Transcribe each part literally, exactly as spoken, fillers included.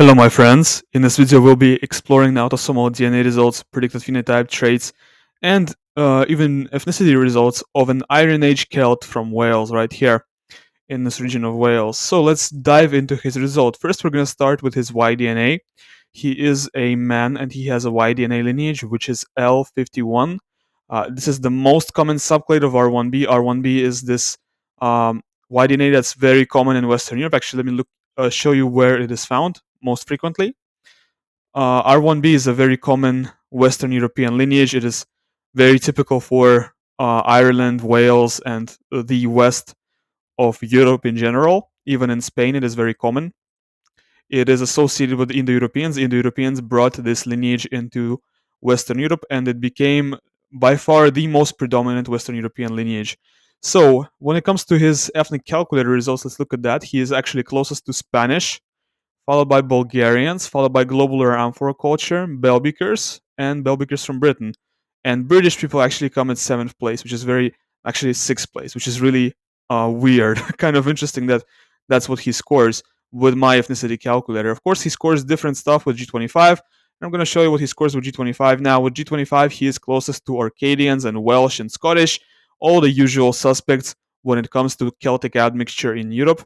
Hello my friends, in this video we'll be exploring the autosomal D N A results, predicted phenotype traits, and uh, even ethnicity results of an Iron Age Celt from Wales, right here in this region of Wales. So let's dive into his result. First we're going to start with his Y D N A. He is a man and he has a Y D N A lineage which is L fifty-one. Uh, this is the most common subclade of R one B. R one B is this um, Y D N A that's very common in Western Europe. Actually, let me look, uh, show you where it is found most frequently. Uh, R one B is a very common Western European lineage. It is very typical for uh, Ireland, Wales, and the west of Europe in general. Even in Spain, it is very common. It is associated with Indo-Europeans. Indo-Europeans brought this lineage into Western Europe, and it became by far the most predominant Western European lineage. So when it comes to his ethnic calculator results, let's look at that. He is actually closest to Spanish, followed by Bulgarians, followed by globular amphoroculture, Belbikers, and Belbikers from Britain. And British people actually come at seventh place, which is very, actually sixth place, which is really uh, weird. Kind of interesting that that's what he scores with my ethnicity calculator. Of course, he scores different stuff with G twenty-five. I'm going to show you what he scores with G twenty-five now. With G twenty-five, he is closest to Arcadians and Welsh and Scottish, all the usual suspects when it comes to Celtic admixture in Europe.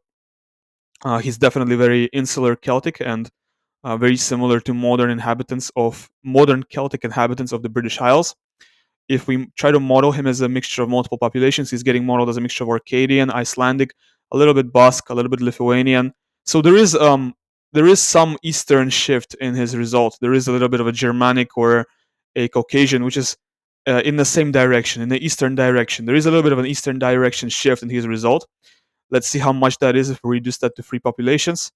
Uh, he's definitely very insular Celtic and uh, very similar to modern inhabitants of modern Celtic inhabitants of the British Isles. If we try to model him as a mixture of multiple populations, he's getting modeled as a mixture of Arcadian, Icelandic, a little bit Basque, a little bit Lithuanian. So there is um there is some Eastern shift in his result. There is a little bit of a Germanic or a Caucasian, which is uh, in the same direction, in the Eastern direction. There is a little bit of an Eastern direction shift in his result. Let's see how much that is if we reduce that to three populations.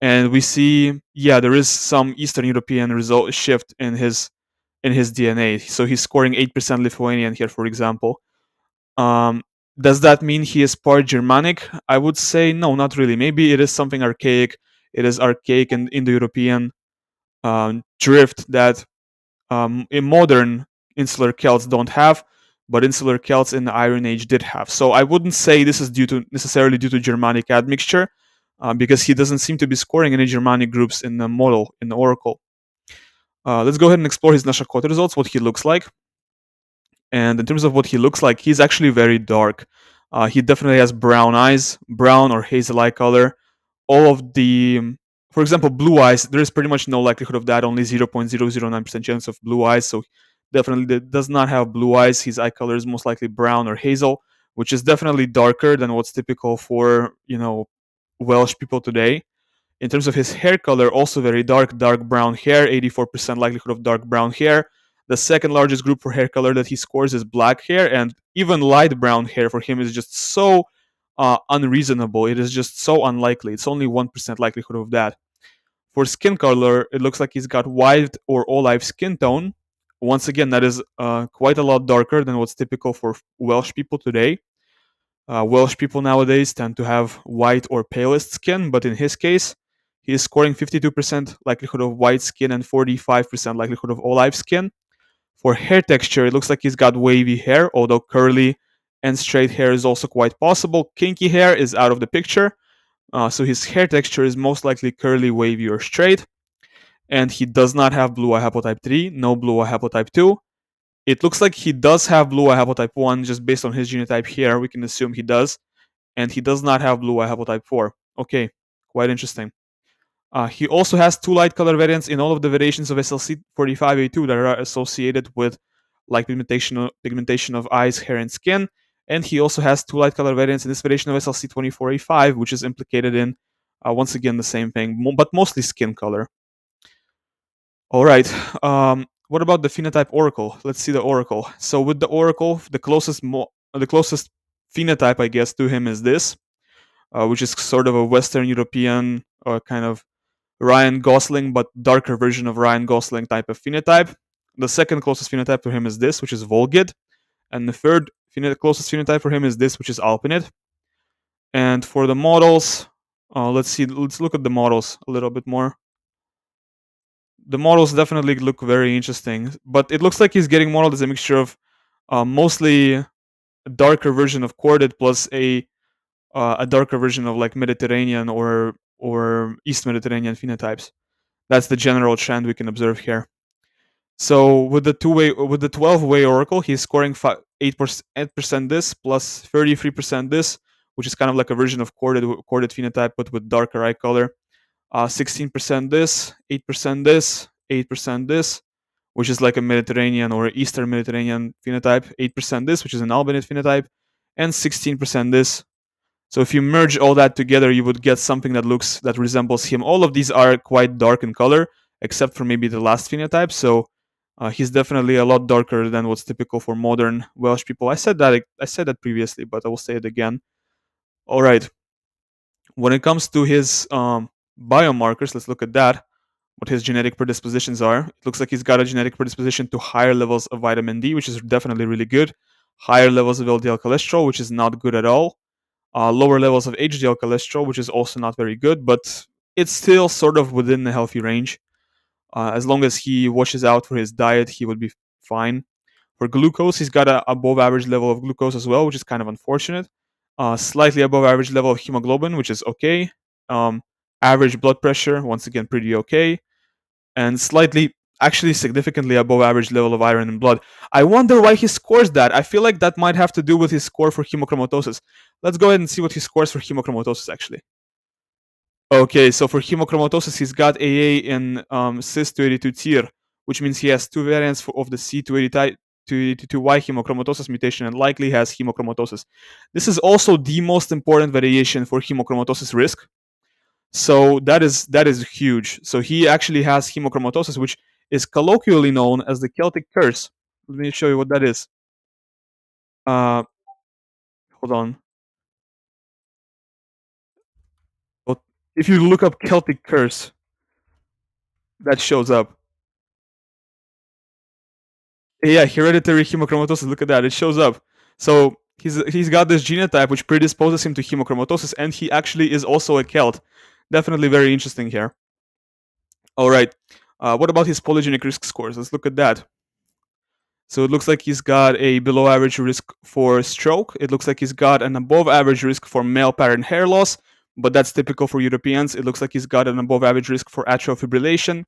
And we see, yeah, there is some Eastern European result shift in his in his D N A. So he's scoring eight percent Lithuanian here, for example. Um, does that mean he is part Germanic? I would say no, not really. Maybe it is something archaic. It is archaic and Indo-European um, drift that um, in modern insular Celts don't have, but insular Celts in the Iron Age did have. So I wouldn't say this is due to necessarily due to Germanic admixture, uh, because he doesn't seem to be scoring any Germanic groups in the model, in the oracle. Uh, let's go ahead and explore his Nachacotta results, what he looks like. And in terms of what he looks like, he's actually very dark. Uh, he definitely has brown eyes, brown or hazel eye color. All of the, for example, blue eyes, there is pretty much no likelihood of that, only zero point zero zero nine percent chance of blue eyes. So definitely does not have blue eyes. His eye color is most likely brown or hazel, which is definitely darker than what's typical for, you know, Welsh people today. In terms of his hair color, also very dark, dark brown hair, eighty-four percent likelihood of dark brown hair. The second largest group for hair color that he scores is black hair, and even light brown hair for him is just so uh, unreasonable. It is just so unlikely. It's only one percent likelihood of that. For skin color, it looks like he's got white or olive skin tone. Once again, that is uh, quite a lot darker than what's typical for Welsh people today. Uh, Welsh people nowadays tend to have white or palest skin, but in his case, he is scoring fifty-two percent likelihood of white skin and forty-five percent likelihood of olive skin. For hair texture, it looks like he's got wavy hair, although curly and straight hair is also quite possible. Kinky hair is out of the picture, uh, so his hair texture is most likely curly, wavy, or straight. And he does not have blue eye haplotype three, no blue eye haplotype two. It looks like he does have blue eye haplotype one, just based on his genotype here, we can assume he does. And he does not have blue eye haplotype four. Okay, quite interesting. Uh, he also has two light color variants in all of the variations of S L C forty-five A two that are associated with light pigmentation, pigmentation of eyes, hair, and skin. And he also has two light color variants in this variation of S L C twenty-four A five, which is implicated in, uh, once again, the same thing, but mostly skin color. All right, um, what about the phenotype oracle? Let's see the oracle. So with the oracle, the closest mo the closest phenotype, I guess, to him is this, uh, which is sort of a Western European uh, kind of Ryan Gosling, but darker version of Ryan Gosling type of phenotype. The second closest phenotype to him is this, which is Volgid. And the third pheno closest phenotype for him is this, which is Alpinid. And for the models, uh, let's see, let's look at the models a little bit more. The models definitely look very interesting, but it looks like he's getting modeled as a mixture of uh, mostly a darker version of Corded plus a uh, a darker version of like Mediterranean or or East Mediterranean phenotypes. That's the general trend we can observe here. So with the two-way, with the twelve-way oracle, he's scoring eight percent this plus thirty-three percent this, which is kind of like a version of corded, corded phenotype, but with darker eye color. sixteen percent uh, this, eight percent this, eight percent this, which is like a Mediterranean or Eastern Mediterranean phenotype. eight percent this, which is an Albinid phenotype, and sixteen percent this. So if you merge all that together, you would get something that looks, that resembles him. All of these are quite dark in color, except for maybe the last phenotype. So uh, he's definitely a lot darker than what's typical for modern Welsh people. I said that I said that previously, but I will say it again. All right. When it comes to his um, biomarkers, let's look at that. What his genetic predispositions are. It looks like he's got a genetic predisposition to higher levels of vitamin D, which is definitely really good. Higher levels of L D L cholesterol, which is not good at all. Uh, lower levels of H D L cholesterol, which is also not very good, but it's still sort of within the healthy range. Uh, as long as he watches out for his diet, he would be fine. For glucose, he's got an above average level of glucose as well, which is kind of unfortunate. Uh, slightly above average level of hemoglobin, which is okay. Um, average blood pressure, once again, pretty okay. And slightly, actually significantly above average level of iron in blood. I wonder why he scores that. I feel like that might have to do with his score for hemochromatosis. Let's go ahead and see what he scores for hemochromatosis, actually. Okay, so for hemochromatosis, he's got A A in um, C S two eighty-two tier, which means he has two variants for, of the C two eighty-two Y hemochromatosis mutation and likely has hemochromatosis. This is also the most important variation for hemochromatosis risk. So that is, that is huge. So he actually has hemochromatosis, which is colloquially known as the Celtic curse. Let me show you what that is. Uh, hold on. If you look up Celtic curse, that shows up. Yeah, hereditary hemochromatosis. Look at that. It shows up. So he's he's got this genotype which predisposes him to hemochromatosis, and he actually is also a Celt. Definitely very interesting here. All right. Uh, what about his polygenic risk scores? Let's look at that. So it looks like he's got a below average risk for stroke. It looks like he's got an above average risk for male pattern hair loss, but that's typical for Europeans. It looks like he's got an above average risk for atrial fibrillation,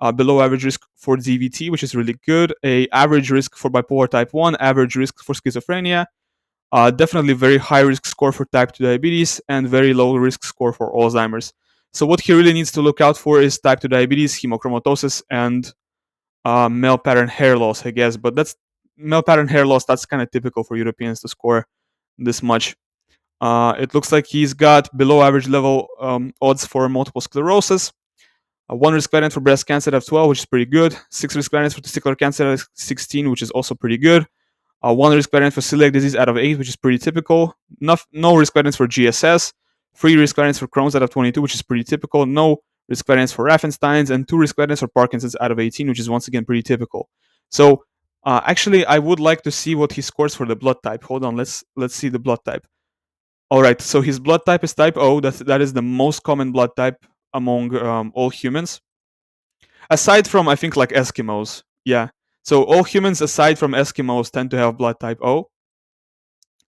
uh, below average risk for D V T, which is really good, a average risk for bipolar type one, average risk for schizophrenia, uh, definitely very high risk score for type two diabetes, and very low risk score for Alzheimer's. So what he really needs to look out for is type two diabetes, hemochromatosis, and uh, male pattern hair loss, I guess. But that's male pattern hair loss, that's kind of typical for Europeans to score this much. Uh, it looks like he's got below average level um, odds for multiple sclerosis. Uh, one risk variant for breast cancer at twelve, which is pretty good. Six risk variants for testicular cancer at sixteen, which is also pretty good. Uh, one risk variant for celiac disease out of eight, which is pretty typical. No, no risk variants for G S S. Three risk variants for Crohn's out of twenty-two, which is pretty typical. No risk variants for Rafenstein's, and two risk variants for Parkinson's out of eighteen, which is once again pretty typical. So, uh, actually, I would like to see what he scores for the blood type. Hold on, let's let's see the blood type. All right, so his blood type is type O. That that is the most common blood type among um, all humans, aside from I think like Eskimos. Yeah, so all humans aside from Eskimos tend to have blood type O,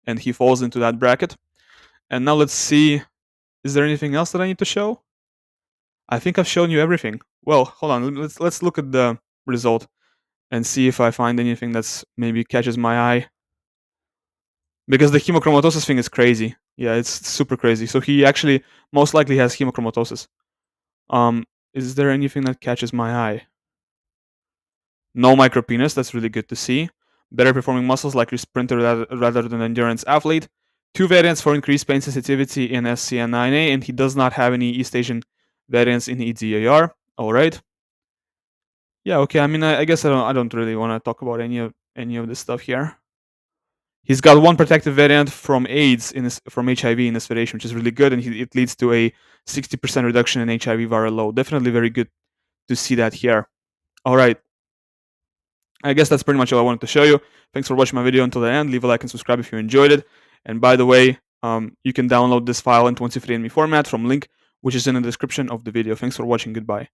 and he falls into that bracket. And now let's see. Is there anything else that I need to show? I think I've shown you everything. Well, hold on. Let's let's look at the result and see if I find anything that's maybe catches my eye. Because the hemochromatosis thing is crazy. Yeah, it's super crazy. So he actually most likely has hemochromatosis. Um, is there anything that catches my eye? No micropenis. That's really good to see. Better performing muscles like your sprinter rather, rather than endurance athlete. Two variants for increased pain sensitivity in S C N nine A, and he does not have any East Asian variants in E D A R. All right. Yeah. Okay. I mean, I, I guess I don't. I don't really want to talk about any of any of this stuff here. He's got one protective variant from AIDS in his, from H I V in his variation, which is really good, and he, it leads to a sixty percent reduction in H I V viral load. Definitely very good to see that here. All right. I guess that's pretty much all I wanted to show you. Thanks for watching my video until the end. Leave a like and subscribe if you enjoyed it. And by the way, um, you can download this file in twenty-three and me format from link, which is in the description of the video. Thanks for watching. Goodbye.